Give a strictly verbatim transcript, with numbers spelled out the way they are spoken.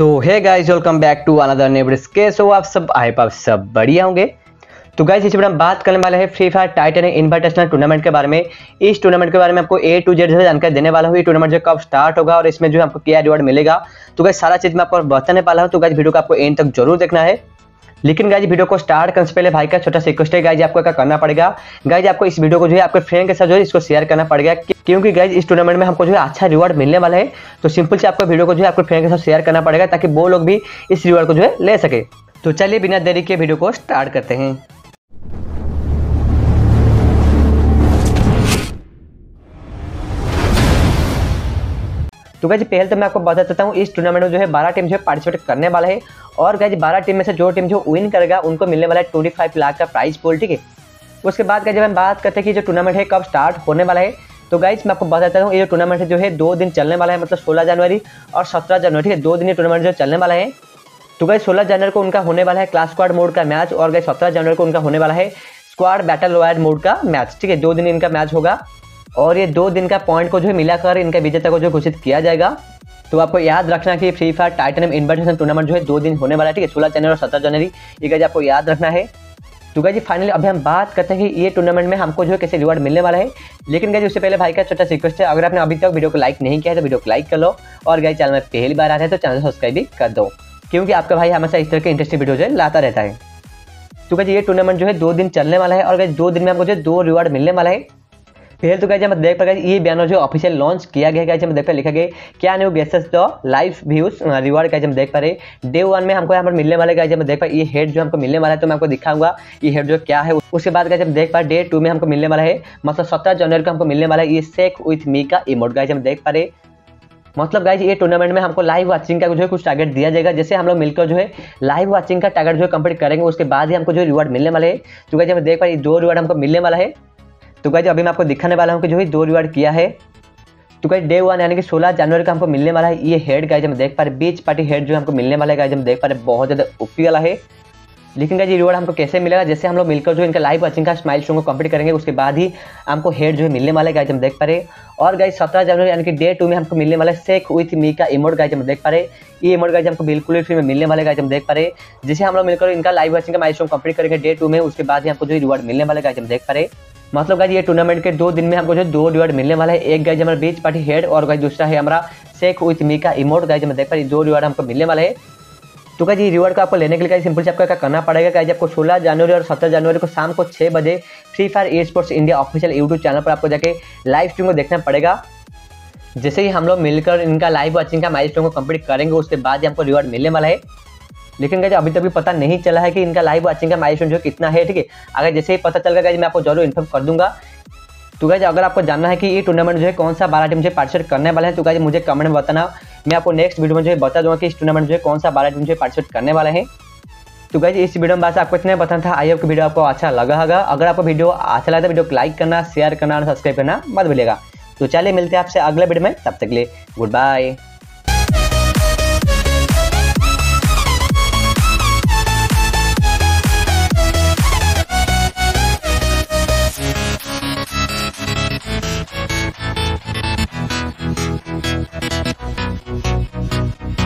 तो hey guys, welcome back to another नेवर्स। कैसे हो आप सब? आई आप सब बढ़िया होंगे। तो गाइस, इस पर हम बात करने वाले हैं Free Fire Titan Invitational tournament के बारे में। इस टूर्नामेंट के बारे में आपको ए टू जेड से जानकारी देने वाला हूँ। ये टूर्नामेंट जो कब स्टार्ट होगा और इसमें जो आपको क्या रिवॉर्ड मिलेगा, तो गाइस सारा चीज़ मैं आपको बताने वाला हूँ। तो गाइस वीडियो को आपको एंड तक जरूर देखना है। लेकिन गाइज वीडियो को स्टार्ट करने से पहले भाई का छोटा सा रिक्वेस्ट है, गाइज आपको क्या करना पड़ेगा, गाइज आपको इस वीडियो को जो है आपके फ्रेंड के साथ जो है इसको शेयर करना पड़ेगा, क्योंकि गाइज इस टूर्नामेंट में हमको जो है अच्छा रिवॉर्ड मिलने वाला है। तो सिंपल से आपको वीडियो को जो है आपके फ्रेंड के साथ शेयर करना पड़ेगा ताकि वो लोग भी इस रिवॉर्ड को जो है ले सके। तो चलिए बिना देरी के वीडियो को स्टार्ट करते हैं। तो गाइज पहले तो मैं आपको बता देता हूँ, इस टूर्नामेंट में जो है बारह टीम जो है पार्टिसिपेट करने वाला है। और गाइज बारह टीम में से जो टीम जो विन करेगा उनको मिलने वाला है ट्वेंटी फाइव लाख का प्राइज पूल, ठीक है। उसके बाद गाइज जब हम बात करते हैं कि जो टूर्नामेंट है कब स्टार्ट होने वाला है, तो गाइज मैं आपको बता देता हूँ ये जो टूर्नामेंट है जो है दो दिन चलने वाला है, मतलब सोलह जनवरी और सत्रह जनवरी, ठीक है, दो दिन ये टूर्नामेंट जो चलने वाला है। तो गाइज सोलह जनवरी को उनका होने वाला है क्लास स्क्वाड मोड का मैच, और गाइज सत्रह जनवरी को उनका होने वाला है स्क्वाड बैटल रॉयल मोड का मैच, ठीक है। दो दिन इनका मैच होगा और ये दो दिन का पॉइंट को जो है मिलाकर इनका विजेता को जो घोषित किया जाएगा। तो आपको याद रखना कि Free Fire Titan Invitational tournament जो है दो दिन होने वाला है, ठीक है, सोलह जनवरी और सत्रह जनवरी, ये गाइज आपको याद रखना है। तो गाइज फाइनली अभी हम बात करते हैं कि ये टूर्नामेंट में हमको जो है कैसे रिवॉर्ड मिलने वाला है। लेकिन गाइज उससे पहले भाई का छोटा सा रिक्वेस्ट है, अगर आपने अभी तक वीडियो को लाइक नहीं किया है तो वीडियो को लाइक कर लो, और गाइज चैनल में पहली बार आ रहा है तो चैनल सब्सक्राइब भी कर दो, क्योंकि आपका भाई हमेशा इस तरह के इंटरेस्टिंग वीडियो जो है लाता रहता है। तो गाइज ये टूर्नामेंट जो है दो दिन चलने वाला है और गाइज दो दिन में हमको जो है दो रिवॉर्ड मिलने वाला है। पहले तो गाइज हम देख पाए ये बैनर जो ऑफिशियल लॉन्च किया गया है, गाइज हम देख पाए लिखा गया क्या new guesses the live views reward, guys हम देख पा रहे डे वन में हमको यहाँ पर मिलने वाले। गाइज हम देख पाए ये हेड जो हमको मिलने वाला है, तो मैं आपको दिखाऊंगा ये हेड जो क्या है। उसके बाद गाइज हम देख पाए डे टू में हमको मिलने वाला है, मतलब सत्रह जनवरी को हमको मिलने वाला है ये शेक विथ मी का इमोट, गाइज हम देख पा रहे। मतलब गाइज ये टूर्नामेंट में हमको लाइव वाचिंग का जो है कुछ टारगेट दिया जाएगा, जैसे हम लोग मिलकर जो है लाइव वाचिंग का टारगेट जो है कंप्लीट करेंगे उसके बाद ही हमको जो रिवॉर्ड मिलने वाला है। तो गाइज हम देख पाए दो रिवॉर्ड हमको मिलने वाला है। तो गाइज अभी मैं आपको दिखाने वाला हूँ कि जो है दो रिवॉर्ड किया है। तो गाइज डे वन यानी कि सोलह जनवरी का हमको मिलने वाला है ये हेड, गाइज हम देख पा रहे बीच पार्टी हेड जो हमको मिलने वाला है, गाइज हम देख पा रहे बहुत ज़्यादा ओपी वाला है। लेकिन गाइज ये रिवॉर्ड हमको कैसे मिलेगा, जैसे हम लोग मिलकर जो इनका लाइव वाचिंग का स्माइल शो को कंप्लीट करेंगे उसके बाद ही हमको हेड जो है मिलने वाला है, गाइज हम देख पा रहे। और गाइज सत्रह जनवरी यानी कि डे टू में हमको मिलने वाला है शेक विथ मी का इमोट, गाइज हम देख पा रहे ये इमोट गाइज हमको बिल्कुल ही फ्री में मिलने वाला है, गाइज हम देख पा रहे। जैसे हम लोग मिलकर इनका लाइव वाचिंग का स्माइल शो कंप्लीट करेंगे डे टू में उसके बाद ही हमको जो रिवॉर्ड मिलने वाला है, गाइज हम देख पा रहे। मतलब गाइज ये टूर्नामेंट के दो दिन में हमको जो दो रिवॉर्ड मिलने वाला है, एक गाइज हमारा बीच पार्टी हेड और गाइज दूसरा है हमारा शेक विथ मी का इमोट, गाइज हम देख पा रहे दो रिवॉर्ड हमको मिलने वाला है। तो गाइज ये रिवॉर्ड को आपको लेने के लिए सिंपल से आपको क्या करना पड़ेगा, गाइज आपको सोलह जनवरी और सत्रह जनवरी को शाम को छः बजे Free Fire eSports India official YouTube channel पर आपको जाके लाइव स्ट्रीम को देखना पड़ेगा। जैसे ही हम लोग मिलकर इनका लाइव वाचिंग का माइलस्टोन को कंप्लीट करेंगे उसके बाद ही हमको रिवॉर्ड मिलने वाला है। लेकिन गाइज अभी तक भी पता नहीं चला है कि इनका लाइव वाचिंग का माइलस्टोन जो कितना है, ठीक है। अगर जैसे ही पता चलेगा गाइज मैं आपको जरूर इन्फॉर्म कर दूंगा। तो गाइज अगर आपको जानना है कि ये टूर्नामेंट जो है कौन सा बारह टीम जो पार्टिसिपेट करने वाला है, तो गाइज मुझे कमेंट में बताना, मैं आपको नेक्स्ट वीडियो में जो है बता दूंगा कि इस टूर्नामेंट जो है कौन सा बारह टीम जो पार्टिसिपेट करने वाले हैं। तो गाइज इस वीडियो में बस आपको इतना बताना था। आई होप कि वीडियो आपको अच्छा लगा होगा। अगर आपको वीडियो अच्छा लगा तो वीडियो को लाइक करना, शेयर करना और सब्सक्राइब करना मत भूलिएगा। तो चलिए मिलते हैं आपसे अगले वीडियो में, तब तक के लिए गुड बाय।